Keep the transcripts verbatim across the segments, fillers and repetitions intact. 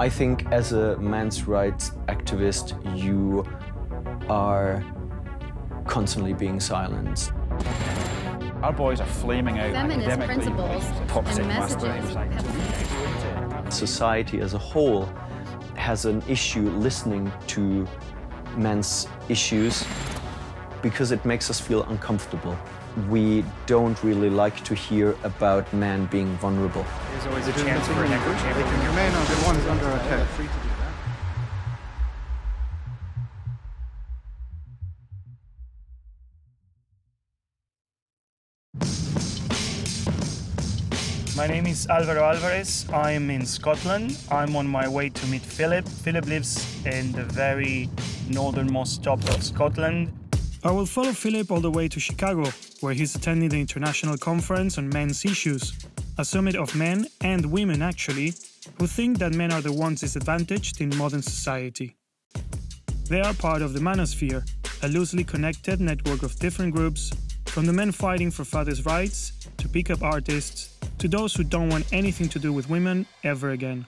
I think as a men's rights activist, you are constantly being silenced. Our boys are flaming out feminist academically. Principles and messages. Society as a whole has an issue listening to men's issues because it makes us feel uncomfortable. We don't really like to hear about men being vulnerable. There's always a chance for an echo chamber. Your man on the one is under attack. Free to do that. My name is Alvaro Alvarez. I'm in Scotland. I'm on my way to meet Philipp. Philipp lives in the very northernmost top of Scotland. I will follow Philipp all the way to Chicago, where he's attending the International Conference on Men's Issues, a summit of men, and women actually, who think that men are the ones disadvantaged in modern society. They are part of the Manosphere, a loosely connected network of different groups, from the men fighting for fathers' rights, to pickup artists, to those who don't want anything to do with women ever again.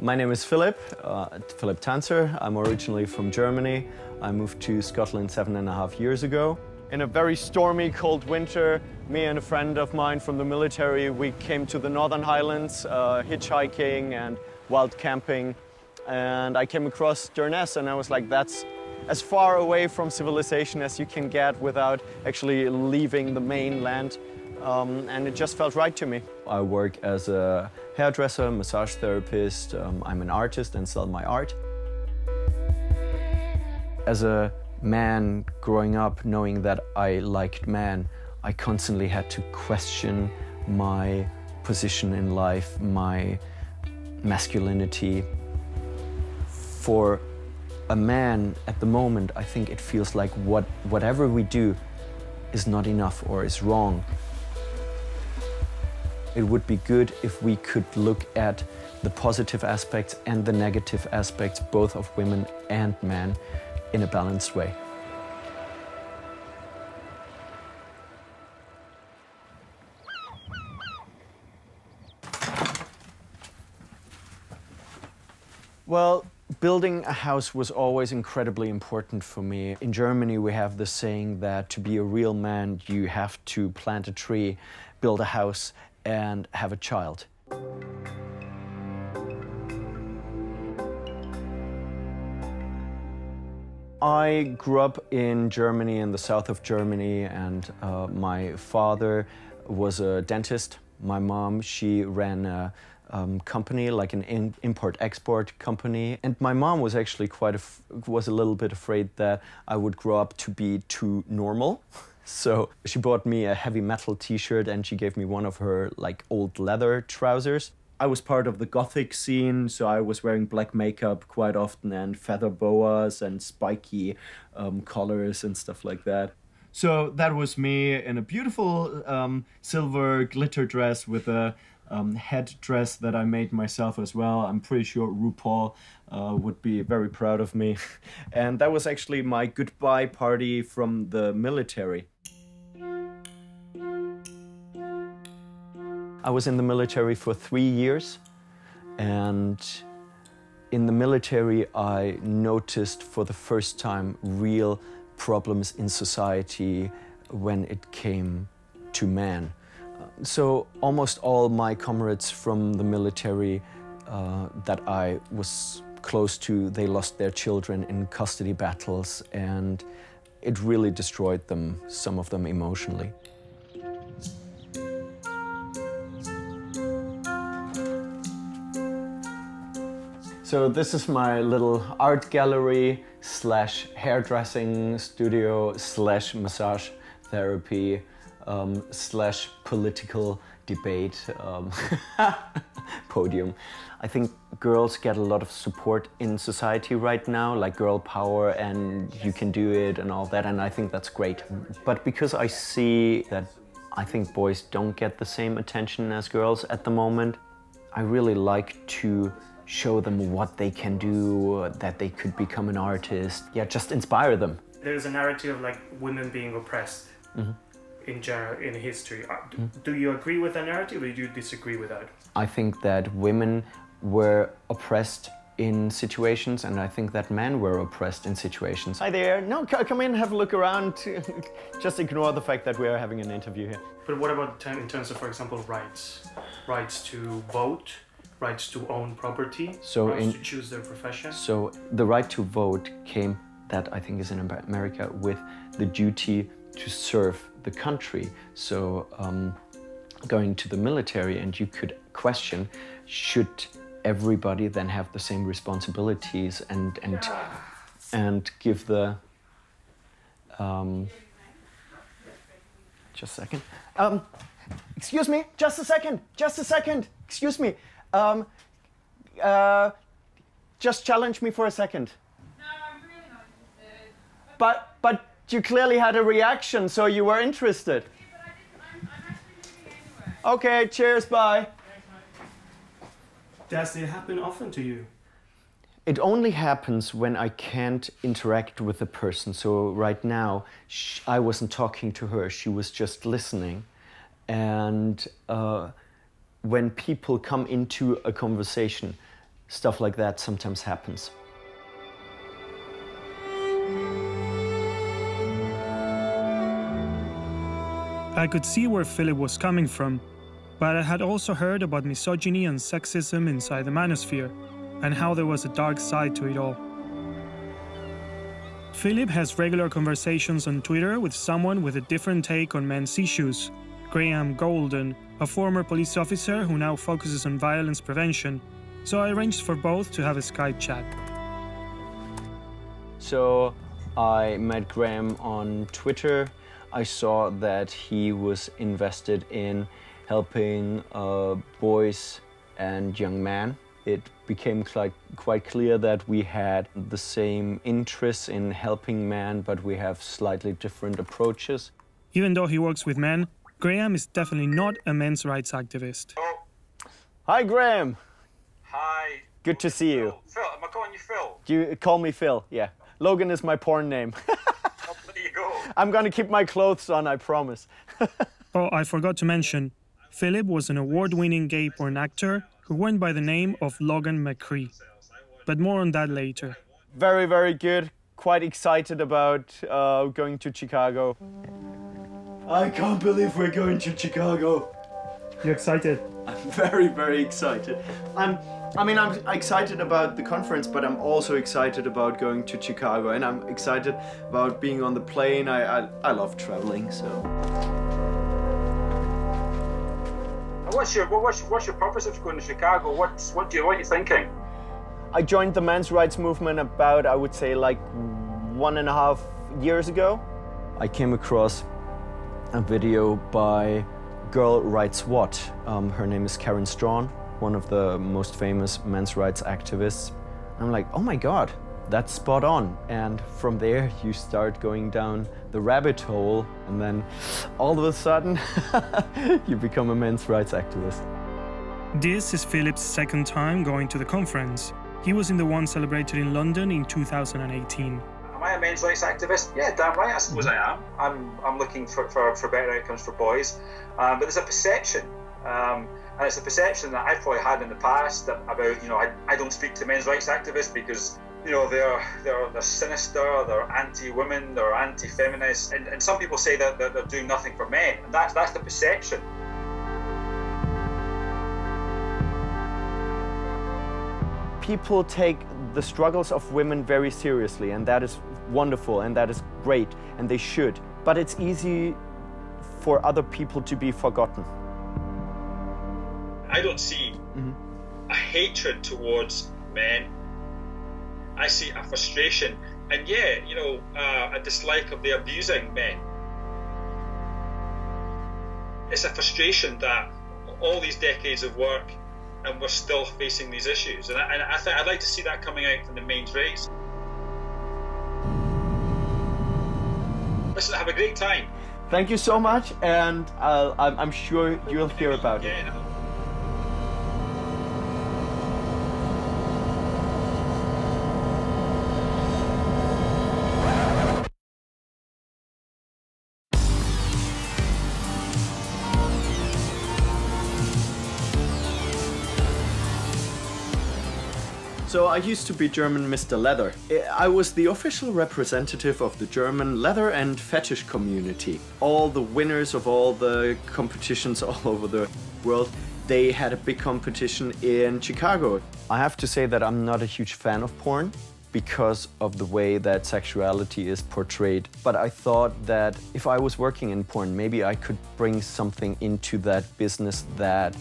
My name is Philipp, uh, Philipp Tanzer. I'm originally from Germany. I moved to Scotland seven and a half years ago. In a very stormy, cold winter, me and a friend of mine from the military, we came to the Northern Highlands, uh, hitchhiking and wild camping. And I came across Durness and I was like, that's as far away from civilization as you can get without actually leaving the mainland. Um, and it just felt right to me. I work as a hairdresser, massage therapist. Um, I'm an artist and sell my art. As a man growing up, knowing that I liked men, I constantly had to question my position in life, my masculinity. For a man at the moment, I think it feels like what, whatever we do is not enough or is wrong. It would be good if we could look at the positive aspects and the negative aspects, both of women and men, in a balanced way. Well, building a house was always incredibly important for me. In Germany, we have the saying that to be a real man, you have to plant a tree, build a house, and have a child. I grew up in Germany, in the south of Germany, and uh, my father was a dentist. My mom, she ran a um, company, like an in import-export company. And my mom was actually quite a f was a little bit afraid that I would grow up to be too normal. So she bought me a heavy metal t-shirt and she gave me one of her like old leather trousers. I was part of the gothic scene, so I was wearing black makeup quite often and feather boas and spiky um, collars and stuff like that. So that was me in a beautiful um, silver glitter dress with a um, head dress that I made myself as well. I'm pretty sure RuPaul uh, would be very proud of me. And that was actually my goodbye party from the military. I was in the military for three years, and in the military I noticed for the first time real problems in society when it came to men. So almost all my comrades from the military uh, that I was close to, they lost their children in custody battles, and it really destroyed them, some of them emotionally. So this is my little art gallery slash hairdressing studio slash massage therapy um, slash political debate um, podium. I think girls get a lot of support in society right now, like girl power and you can do it and all that, and I think that's great. But because I see that I think boys don't get the same attention as girls at the moment, I really like to show them what they can do, that they could become an artist. Yeah, just inspire them. There's a narrative of like women being oppressed. Mm-hmm. in general in history. Mm. Do you agree with that narrative, or do you disagree with that? I think that women were oppressed in situations, and I think that men were oppressed in situations. Hi there, no, come in, have a look around. Just ignore the fact that we are having an interview here. But what about in terms of, for example, rights? Rights to vote, rights to own property, so rights in, to choose their profession? So the right to vote came, that I think is in America, with the duty to serve the country. So um, going to the military, and you could question, should everybody then have the same responsibilities and and yeah. and give the um just a second um excuse me just a second just a second excuse me um uh just challenge me for a second. No, I'm really not interested. But but you clearly had a reaction, so you were interested. Yeah, but I didn't, I'm, I'm actually leaving anyway. Okay, cheers, bye. Does it happen often to you? It only happens when I can't interact with the person. So right now, she, I wasn't talking to her. She was just listening. And uh, when people come into a conversation, stuff like that sometimes happens. I could see where Philipp was coming from. But I had also heard about misogyny and sexism inside the manosphere, and how there was a dark side to it all. Philipp has regular conversations on Twitter with someone with a different take on men's issues, Graham Golden, a former police officer who now focuses on violence prevention, so I arranged for both to have a Skype chat. So I met Graham on Twitter. I saw that he was invested in helping uh, boys and young men. It became quite clear that we had the same interests in helping men, but we have slightly different approaches. Even though he works with men, Graham is definitely not a men's rights activist. Hello. Hi, Graham. Hi. Good to see you. Phil, am I calling you Phil? You call me Phil, yeah. Logan is my porn name. Oh, there you go. I'm going to keep my clothes on, I promise. Oh, I forgot to mention, Philipp was an award-winning gay porn actor who went by the name of Logan McCree. But more on that later. Very, very good. Quite excited about uh, going to Chicago. I can't believe we're going to Chicago. You're excited? I'm very, very excited. I'm, I mean, I'm excited about the conference, but I'm also excited about going to Chicago. And I'm excited about being on the plane. I, I, I love traveling, so... What's your, what's, what's your purpose of going to Chicago? What's, what, do you, what are you thinking? I joined the men's rights movement about, I would say, like one and a half years ago. I came across a video by Girl Writes What. Um, her name is Karen Strawn, one of the most famous men's rights activists. I'm like, oh my God, that's spot on. And from there, you start going down the rabbit hole, and then all of a sudden, you become a men's rights activist. This is Philipp's second time going to the conference. He was in the one celebrated in London in two thousand eighteen. Am I a men's rights activist? Yeah, damn right, I suppose I am. I'm, I'm looking for, for, for better outcomes for boys. Um, but there's a perception, um, and it's a perception that I've probably had in the past that about, you know, I, I don't speak to men's rights activists because you know, they're, they're, they're sinister, they're anti-women, they're anti-feminist, and, and some people say that, that they're doing nothing for men, and that's, that's the perception. People take the struggles of women very seriously, and that is wonderful, and that is great, and they should. But it's easy for other people to be forgotten. I don't see mm-hmm. a hatred towards men. I see a frustration and, yeah, you know, uh, a dislike of the abusing men. It's a frustration that all these decades of work and we're still facing these issues. And, I, and I th I'd like to see that coming out from the men's race. Listen, have a great time. Thank you so much, and I'll, I'm, I'm sure you'll hear about yeah, it. No. So I used to be German Mister Leather. I was the official representative of the German leather and fetish community. All the winners of all the competitions all over the world, they had a big competition in Chicago. I have to say that I'm not a huge fan of porn because of the way that sexuality is portrayed. But I thought that if I was working in porn, maybe I could bring something into that business that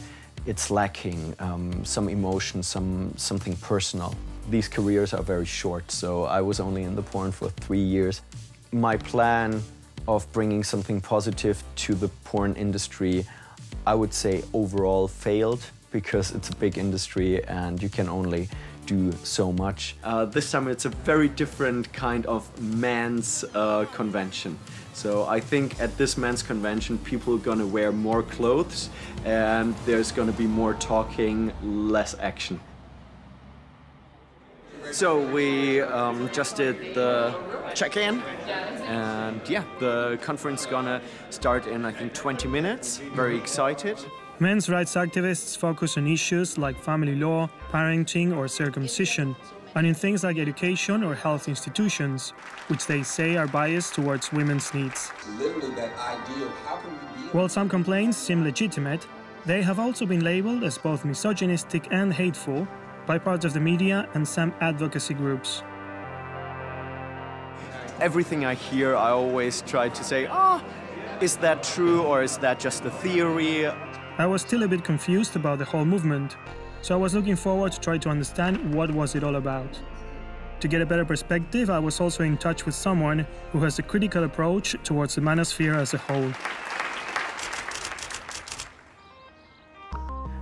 it's lacking, um, some emotion, some something personal. These careers are very short, so I was only in the porn for three years. My plan of bringing something positive to the porn industry, I would say overall failed, because it's a big industry and you can only do so much. Uh, this time it's a very different kind of men's uh, convention. So I think at this men's convention people are gonna wear more clothes and there's gonna be more talking, less action. So we um, just did the check-in, and yeah, the conference gonna start in I think twenty minutes. Very excited. Men's rights activists focus on issues like family law, parenting or circumcision, and in things like education or health institutions, which they say are biased towards women's needs. That idea of how can we While some complaints seem legitimate, they have also been labeled as both misogynistic and hateful by parts of the media and some advocacy groups. Everything I hear, I always try to say, ah, oh, is that true or is that just a theory? I was still a bit confused about the whole movement, so I was looking forward to try to understand what was it all about. To get a better perspective, I was also in touch with someone who has a critical approach towards the manosphere as a whole.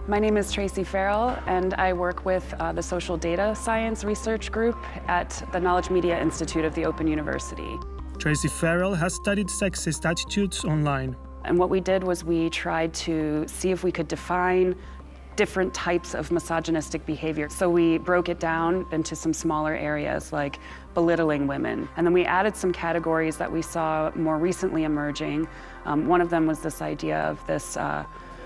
My name is Tracy Farrell, and I work with uh, the Social Data Science Research Group at the Knowledge Media Institute of the Open University. Tracy Farrell has studied sexist attitudes online. And what we did was we tried to see if we could define different types of misogynistic behavior. So we broke it down into some smaller areas like belittling women. And then we added some categories that we saw more recently emerging. Um, one of them was this idea of this uh,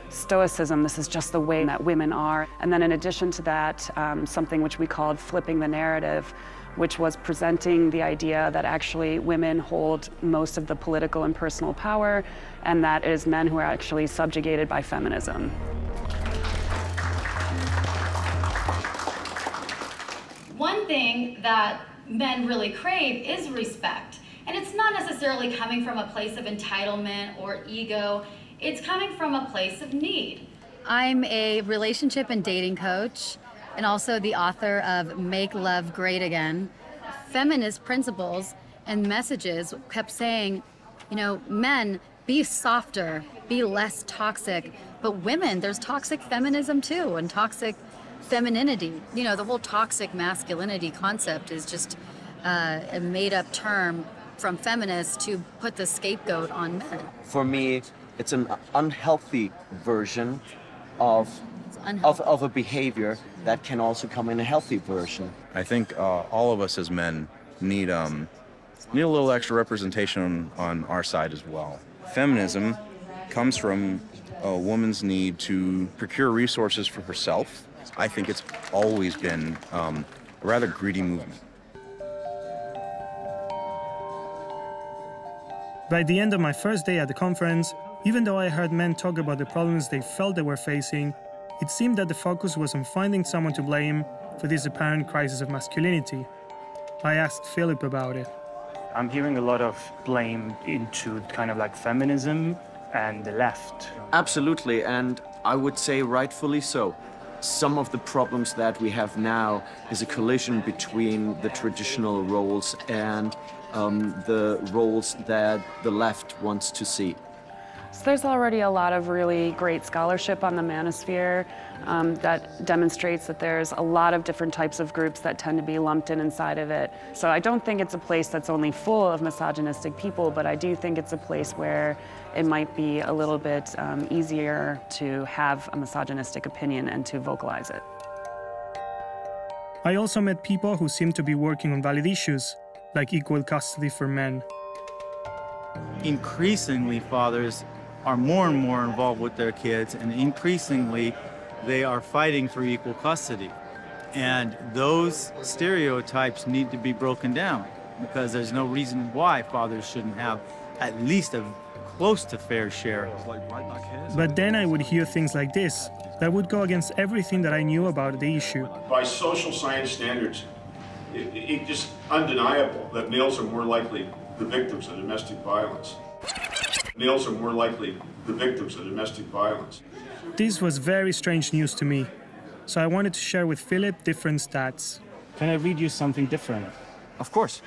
stoicism. This is just the way that women are. And then in addition to that, um, something which we called flipping the narrative, which was presenting the idea that actually women hold most of the political and personal power, and that it is men who are actually subjugated by feminism. One thing that men really crave is respect. And it's not necessarily coming from a place of entitlement or ego. It's coming from a place of need. I'm a relationship and dating coach, and also the author of Make Love Great Again. Feminist principles and messages kept saying, you know, men, be softer, be less toxic. But women, there's toxic feminism too, and toxic femininity. You know, the whole toxic masculinity concept is just uh, a made-up term from feminists to put the scapegoat on men. For me, it's an unhealthy version of, of, of a behavior that can also come in a healthy version. I think uh, all of us as men need, um, need a little extra representation on, on our side as well. Feminism comes from a woman's need to procure resources for herself. I think it's always been um, a rather greedy movement. By the end of my first day at the conference, even though I heard men talk about the problems they felt they were facing, it seemed that the focus was on finding someone to blame for this apparent crisis of masculinity. I asked Philipp about it. I'm hearing a lot of blame into kind of like feminism and the left. Absolutely, and I would say rightfully so. Some of the problems that we have now is a collision between the traditional roles and um, the roles that the left wants to see. So there's already a lot of really great scholarship on the manosphere um, that demonstrates that there's a lot of different types of groups that tend to be lumped in inside of it. So I don't think it's a place that's only full of misogynistic people, but I do think it's a place where it might be a little bit um, easier to have a misogynistic opinion and to vocalize it. I also met people who seem to be working on valid issues, like equal custody for men. Increasingly, fathers are more and more involved with their kids, and increasingly they are fighting for equal custody. And those stereotypes need to be broken down because there's no reason why fathers shouldn't have at least a close to fair share. But then I would hear things like this that would go against everything that I knew about the issue. By social science standards, it, it's just undeniable that males are more likely the victims of domestic violence. Males are more likely the victims of domestic violence. This was very strange news to me. So I wanted to share with Philipp different stats. Can I read you something different? Of course.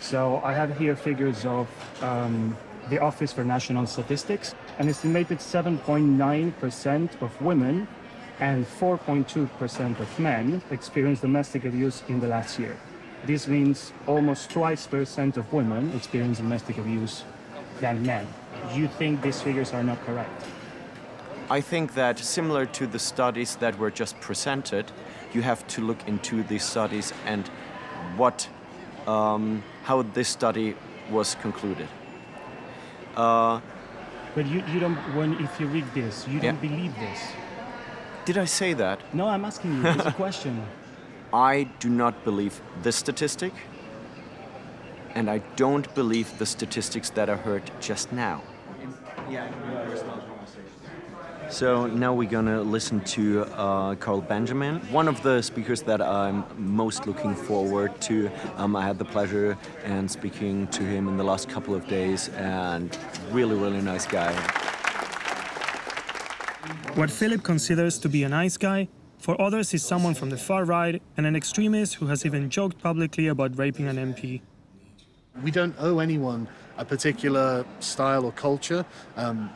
So I have here figures of um, the Office for National Statistics, an estimated seven point nine percent of women and four point two percent of men experienced domestic abuse in the last year. This means almost twice percent of women experience domestic abuse than men. Do you think these figures are not correct? I think that, similar to the studies that were just presented, you have to look into these studies and what, um, how this study was concluded. Uh, but you, you don't, when, if you read this, you yeah. don't believe this. Did I say that? No, I'm asking you, it's a question. I do not believe this statistic, and I don't believe the statistics that I heard just now. Yeah. So now we're gonna listen to uh, Carl Benjamin, one of the speakers that I'm most looking forward to. Um, I had the pleasure and speaking to him in the last couple of days, and really, really nice guy. What Philipp considers to be a nice guy, for others is someone from the far right and an extremist who has even joked publicly about raping an M P. We don't owe anyone a particular style or culture. Um,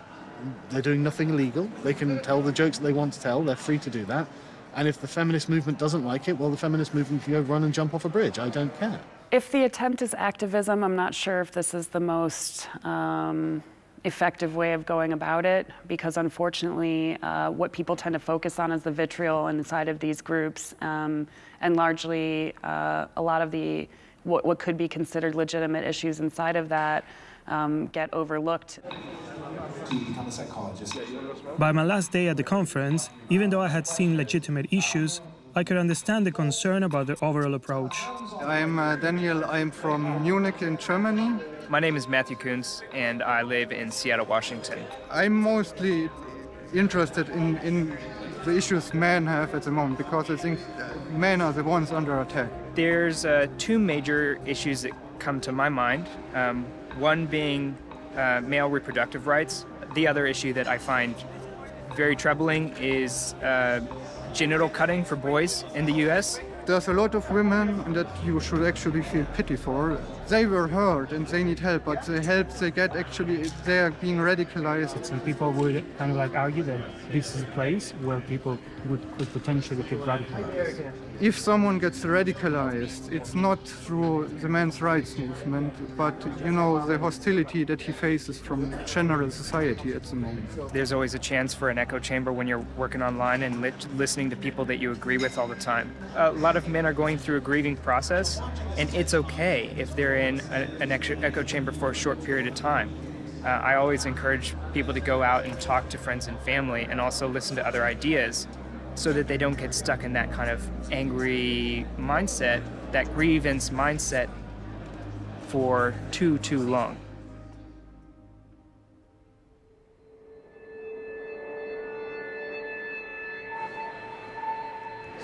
They're doing nothing illegal. They can tell the jokes that they want to tell. They're free to do that. And if the feminist movement doesn't like it, well, the feminist movement can go run and jump off a bridge. I don't care. If the attempt is activism, I'm not sure if this is the most um, effective way of going about it, because unfortunately, uh, what people tend to focus on is the vitriol inside of these groups, um, and largely uh, a lot of the what, what could be considered legitimate issues inside of that um, get overlooked. Become a psychologist. By my last day at the conference, even though I had seen legitimate issues, I could understand the concern about the overall approach. I'm uh, Daniel, I'm from Munich in Germany. My name is Matthew Kuntz, and I live in Seattle, Washington. I'm mostly interested in, in the issues men have at the moment, because I think men are the ones under attack. There's uh, two major issues that come to my mind, um, one being uh, male reproductive rights. The other issue that I find very troubling is uh, genital cutting for boys in the U S There's a lot of women that you should actually feel pity for. They were hurt and they need help, but the help they get actually, they are being radicalized. Some people would kind of like argue that this is a place where people would, could potentially get radicalized. If someone gets radicalized, it's not through the men's rights movement, but, you know, the hostility that he faces from general society at the moment. There's always a chance for an echo chamber when you're working online and li listening to people that you agree with all the time. A lot of men are going through a grieving process, and it's okay if they're in a, an echo chamber for a short period of time. Uh, I always encourage people to go out and talk to friends and family and also listen to other ideas so that they don't get stuck in that kind of angry mindset, that grievance mindset for too, too long.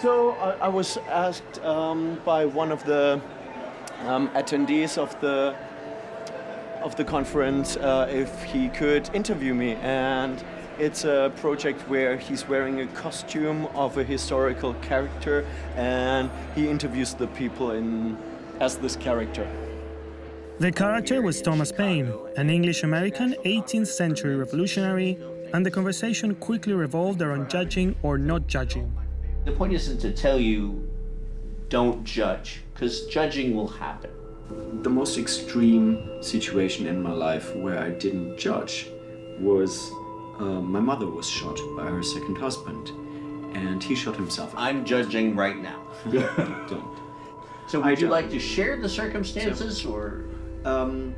So uh, I was asked um, by one of the um, attendees of the of the conference uh, if he could interview me, and it's a project where he's wearing a costume of a historical character, and he interviews the people in as this character. The character was Thomas Paine, an English-American eighteenth century revolutionary, and the conversation quickly revolved around judging or not judging. The point isn't to tell you, don't judge, because judging will happen. The most extreme situation in my life where I didn't judge was uh, my mother was shot by her second husband, and he shot himself. I'm judging right now. Don't. So would I you don't. like to share the circumstances, so, or? Um,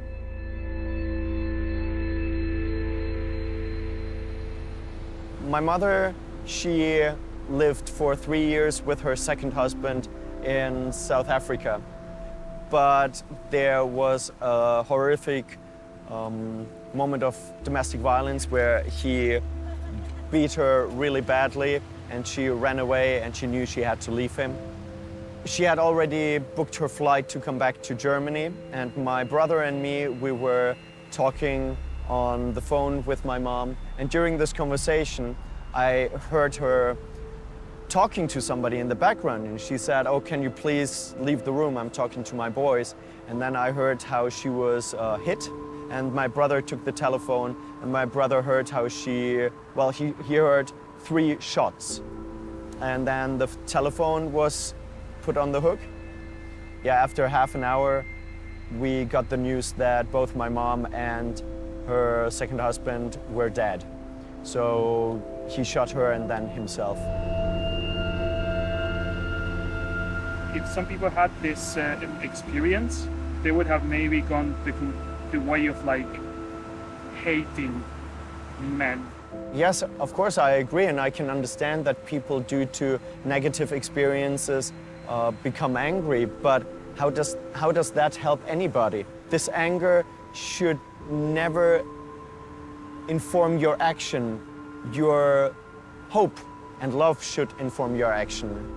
my mother, she lived for three years with her second husband in South Africa. But there was a horrific um, moment of domestic violence where he beat her really badly and she ran away and she knew she had to leave him. She had already booked her flight to come back to Germany, and my brother and me, we were talking on the phone with my mom, and during this conversation I heard her talking to somebody in the background, and she said, "Oh, can you please leave the room? I'm talking to my boys." And then I heard how she was uh, hit, and my brother took the telephone, and my brother heard how she, well, he, he heard three shots. And then the telephone was put on the hook. Yeah, after half an hour, we got the news that both my mom and her second husband were dead. So he shot her and then himself. If some people had this uh, experience, they would have maybe gone the, the way of like hating men. Yes, of course, I agree, and I can understand that people, due to negative experiences, uh, become angry. But how does how does that help anybody? This anger should never inform your action. Your hope and love should inform your action.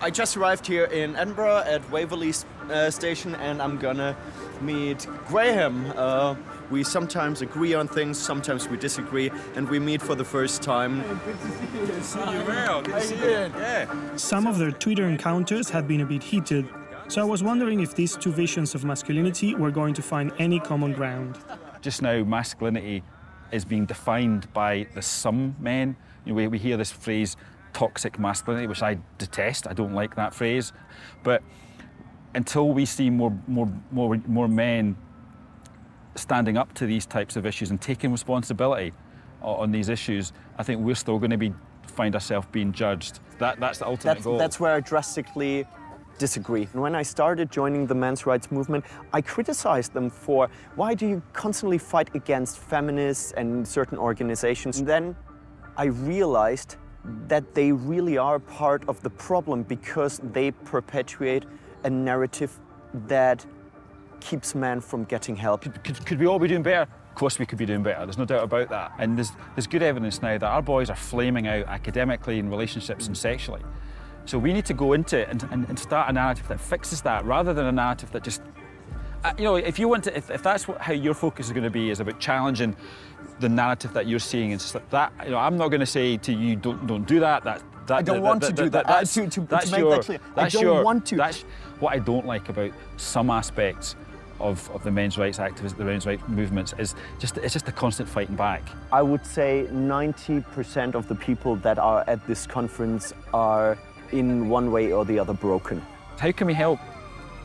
I just arrived here in Edinburgh at Waverley uh, station, and I'm gonna meet Graham. Uh, we sometimes agree on things, sometimes we disagree, and we meet for the first time. Hey, good to see you. Good to see you around. Good to see you. Yeah. Some of their Twitter encounters have been a bit heated, so I was wondering if these two visions of masculinity were going to find any common ground. Just now, masculinity is being defined by the some men. You know, we, we hear this phrase, toxic masculinity, which I detest. I don't like that phrase. But until we see more, more, more, more men standing up to these types of issues and taking responsibility on these issues, I think we're still going to be find ourselves being judged. That, that's the ultimate that's, goal. That's where I drastically disagree. When I started joining the men's rights movement, I criticized them for, why do you constantly fight against feminists and certain organizations? And then I realized that they really are part of the problem, because they perpetuate a narrative that keeps men from getting help. Could, could, could we all be doing better? Of course we could be doing better, there's no doubt about that. And there's, there's good evidence now that our boys are flaming out academically in relationships and sexually. So we need to go into it and, and, and start a narrative that fixes that, rather than a narrative that just... Uh, you know, if you want to, if, if that's what, how your focus is going to be, is about challenging the narrative that you're seeing, and like that, you know, I'm not going to say to you, don't don't do that. That, that I don't that, want that, to that, do that. that, that to to, that's to make your, that clear, I don't your, want to. That's what I don't like about some aspects of of the men's rights activists, the men's rights movements, is just it's just a constant fighting back. I would say ninety percent of the people that are at this conference are in one way or the other broken. How can we help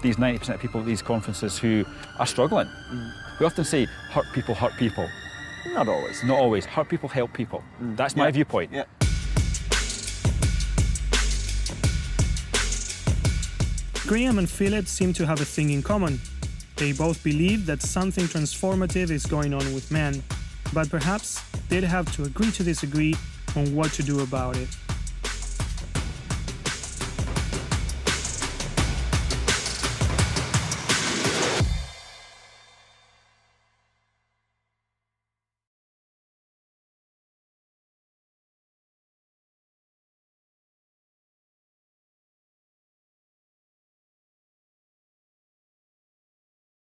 these ninety percent of people at these conferences who are struggling? Mm. We often say, hurt people, hurt people. Not always. Not always. Hurt people, help people. Mm. That's my yeah. viewpoint. Yeah. Graham and Philipp seem to have a thing in common. They both believe that something transformative is going on with men, but perhaps they'd have to agree to disagree on what to do about it.